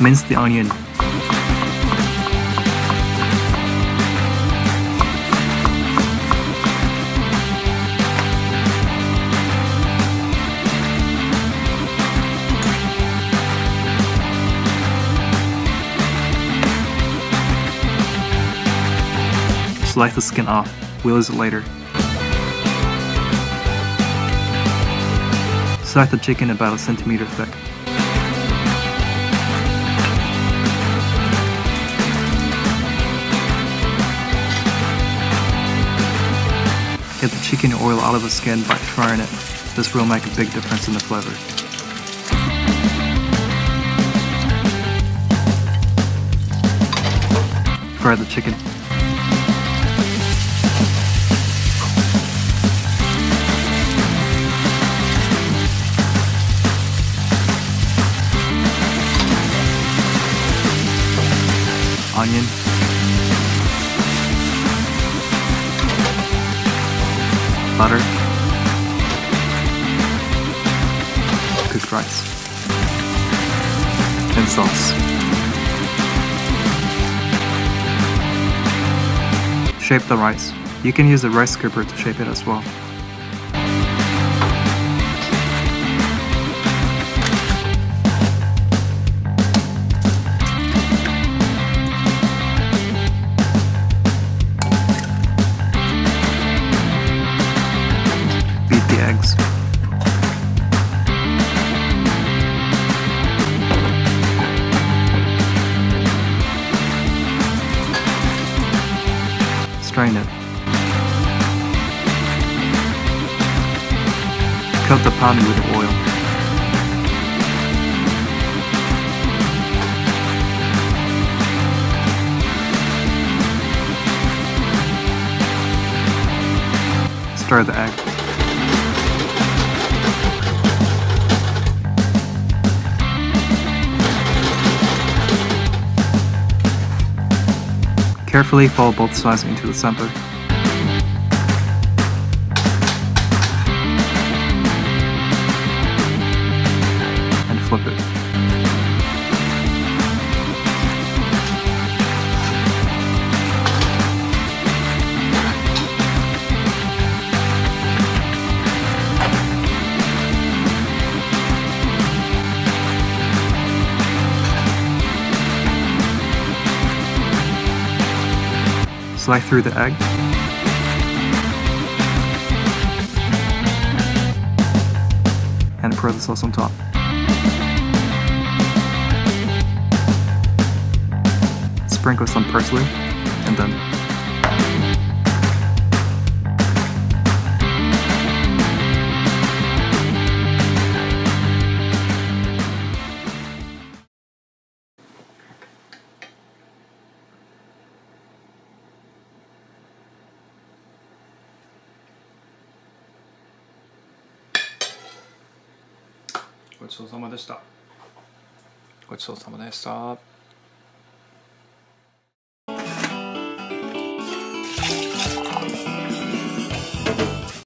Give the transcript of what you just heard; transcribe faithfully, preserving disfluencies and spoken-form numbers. mince the onion. Slice the skin off. We'll use it later. Slice the chicken about a centimeter thick. Get the chicken oil out of the skin by frying it. This will make a big difference in the flavor. Fry the chicken. Onion, butter, cooked rice, and sauce. Shape the rice. You can use a rice scooper to shape it as well. Eggs. Strain it. Coat the pan with oil. Stir the egg. Carefully fold both sides into the center. And flip it. Slice through the egg. And pour the sauce on top. Sprinkle some parsley and thenごちそうさまでした。ごちそうさまでした。